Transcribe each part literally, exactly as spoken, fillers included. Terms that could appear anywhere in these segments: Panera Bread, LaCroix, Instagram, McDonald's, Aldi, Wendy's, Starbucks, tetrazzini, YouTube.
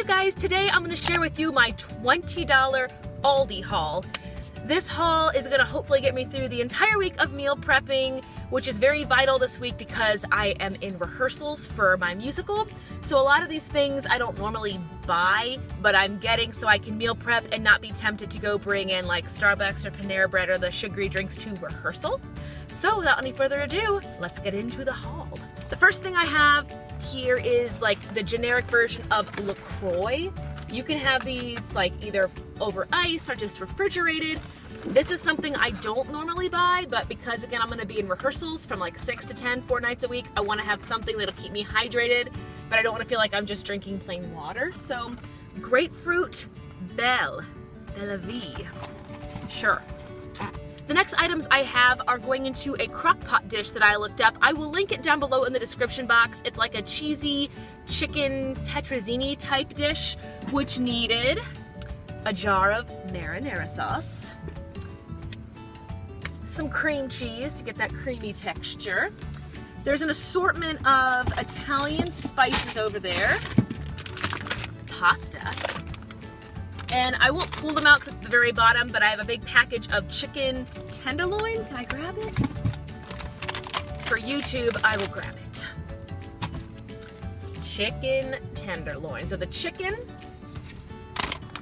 you guys, today I'm gonna share with you my twenty dollar Aldi haul. This haul is gonna hopefully get me through the entire week of meal prepping, which is very vital this week because I am in rehearsals for my musical. So a lot of these things I don't normally buy, but I'm getting so I can meal prep and not be tempted to go bring in like Starbucks or Panera Bread or the sugary drinks to rehearsal. So without any further ado, let's get into the haul. The first thing I have here is like the generic version of LaCroix. You can have these like either over ice or just refrigerated. This is something I don't normally buy, but because again, I'm gonna be in rehearsals from like six to ten, four nights a week, I wanna have something that'll keep me hydrated, but I don't wanna feel like I'm just drinking plain water. So grapefruit belle, belle vie, sure. The next items I have are going into a crock pot dish that I looked up. I will link it down below in the description box. It's like a cheesy chicken tetrazzini type dish, which needed a jar of marinara sauce, some cream cheese to get that creamy texture. There's an assortment of Italian spices over there, pasta. And I won't pull them out because it's the very bottom, but I have a big package of chicken tenderloin. Can I grab it? For YouTube, I will grab it. Chicken tenderloin. So the chicken,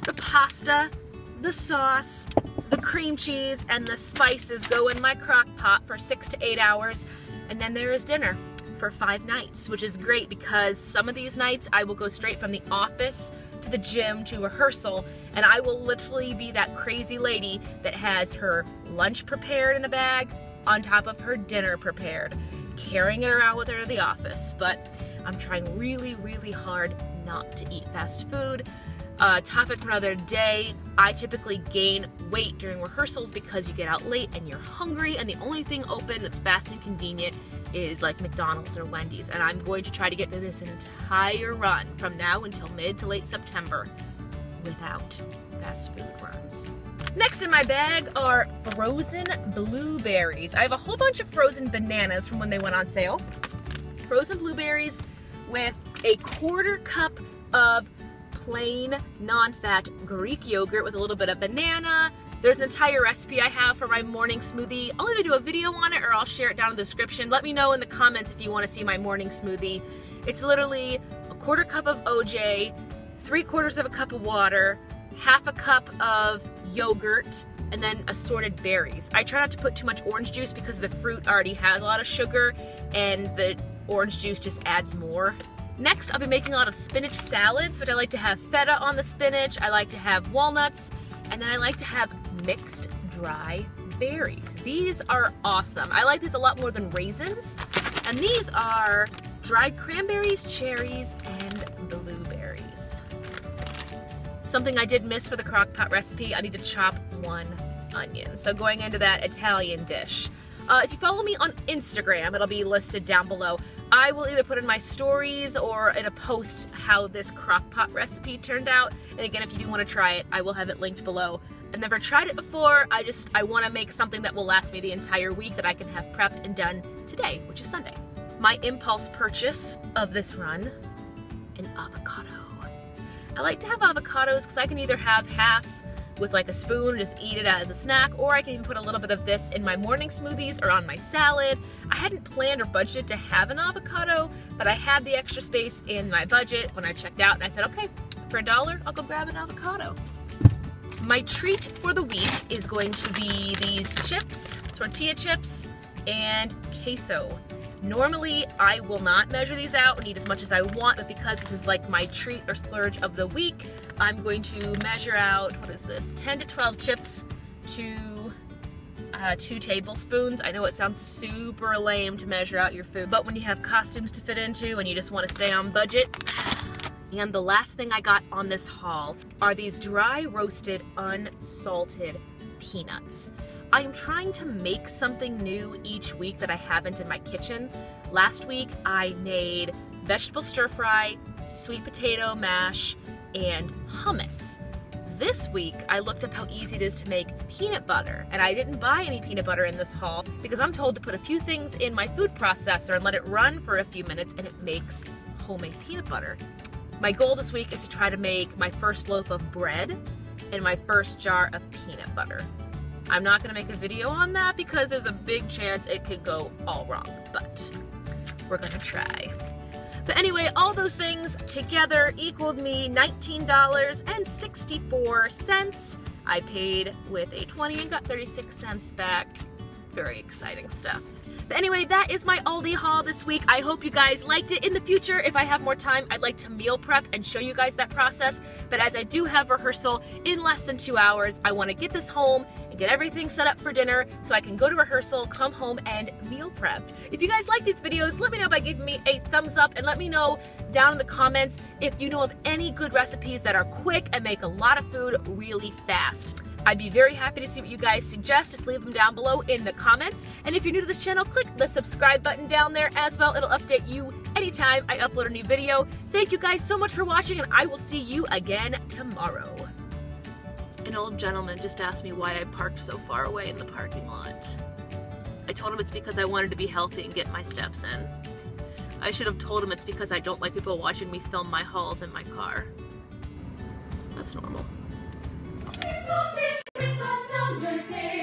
the pasta, the sauce, the cream cheese, and the spices go in my crock pot for six to eight hours. And then there is dinner for five nights, which is great because some of these nights I will go straight from the office to the gym to rehearsal, and I will literally be that crazy lady that has her lunch prepared in a bag on top of her dinner prepared, carrying it around with her to the office. But I'm trying really, really hard not to eat fast food. Uh, topic for another day, I typically gain weight during rehearsals because you get out late and you're hungry, and the only thing open that's fast and convenient is like McDonald's or Wendy's, and I'm going to try to get through this entire run from now until mid to late September without fast food runs. Next in my bag are frozen blueberries. I have a whole bunch of frozen bananas from when they went on sale. Frozen blueberries with a quarter cup of plain non-fat Greek yogurt with a little bit of banana. There's an entire recipe I have for my morning smoothie. I'll either do a video on it or I'll share it down in the description. Let me know in the comments if you want to see my morning smoothie. It's literally a quarter cup of O J, three quarters of a cup of water, half a cup of yogurt, and then assorted berries. I try not to put too much orange juice because the fruit already has a lot of sugar and the orange juice just adds more. Next, I'll be making a lot of spinach salads, which I like to have feta on the spinach, I like to have walnuts, and then I like to have mixed dry berries. These are awesome. I like these a lot more than raisins. And these are dried cranberries, cherries, and blueberries. Something I did miss for the crock pot recipe, I need to chop one onion. So going into that Italian dish. Uh, if you follow me on Instagram, it'll be listed down below. I will either put in my stories or in a post how this crock pot recipe turned out. And again, if you do want to try it, I will have it linked below. I've never tried it before. I just, I want to make something that will last me the entire week that I can have prepped and done today, which is Sunday. My impulse purchase of this run, an avocado. I like to have avocados because I can either have half with like a spoon and just eat it as a snack, or I can even put a little bit of this in my morning smoothies or on my salad. I hadn't planned or budgeted to have an avocado, but I had the extra space in my budget when I checked out and I said, okay, for a dollar, I'll go grab an avocado. My treat for the week is going to be these chips, tortilla chips, and queso. Normally, I will not measure these out and eat as much as I want, but because this is like my treat or splurge of the week, I'm going to measure out, what is this, ten to twelve chips to uh, two tablespoons. I know it sounds super lame to measure out your food, but when you have costumes to fit into and you just want to stay on budget. And the last thing I got on this haul are these dry roasted unsalted peanuts. I'm trying to make something new each week that I haven't in my kitchen. Last week I made vegetable stir fry, sweet potato mash, and hummus. This week I looked up how easy it is to make peanut butter, and I didn't buy any peanut butter in this haul because I'm told to put a few things in my food processor and let it run for a few minutes and it makes homemade peanut butter. My goal this week is to try to make my first loaf of bread and my first jar of peanut butter. I'm not gonna make a video on that because there's a big chance it could go all wrong, but we're gonna try. But anyway, all those things together equaled me nineteen dollars and sixty-four cents. I paid with a twenty and got thirty-six cents back. Very exciting stuff. But anyway, that is my Aldi haul this week. I hope you guys liked it. In the future, if I have more time, I'd like to meal prep and show you guys that process. But as I do have rehearsal in less than two hours, I want to get this home and get everything set up for dinner so I can go to rehearsal, come home, and meal prep. If you guys like these videos, let me know by giving me a thumbs up, and let me know down in the comments if you know of any good recipes that are quick and make a lot of food really fast. I'd be very happy to see what you guys suggest. Just leave them down below in the comments. And if you're new to this channel, click the subscribe button down there as well. It'll update you anytime I upload a new video. Thank you guys so much for watching, and I will see you again tomorrow. An old gentleman just asked me why I parked so far away in the parking lot. I told him it's because I wanted to be healthy and get my steps in. I should have told him it's because I don't like people watching me film my hauls in my car. That's normal. People take risks on number ten.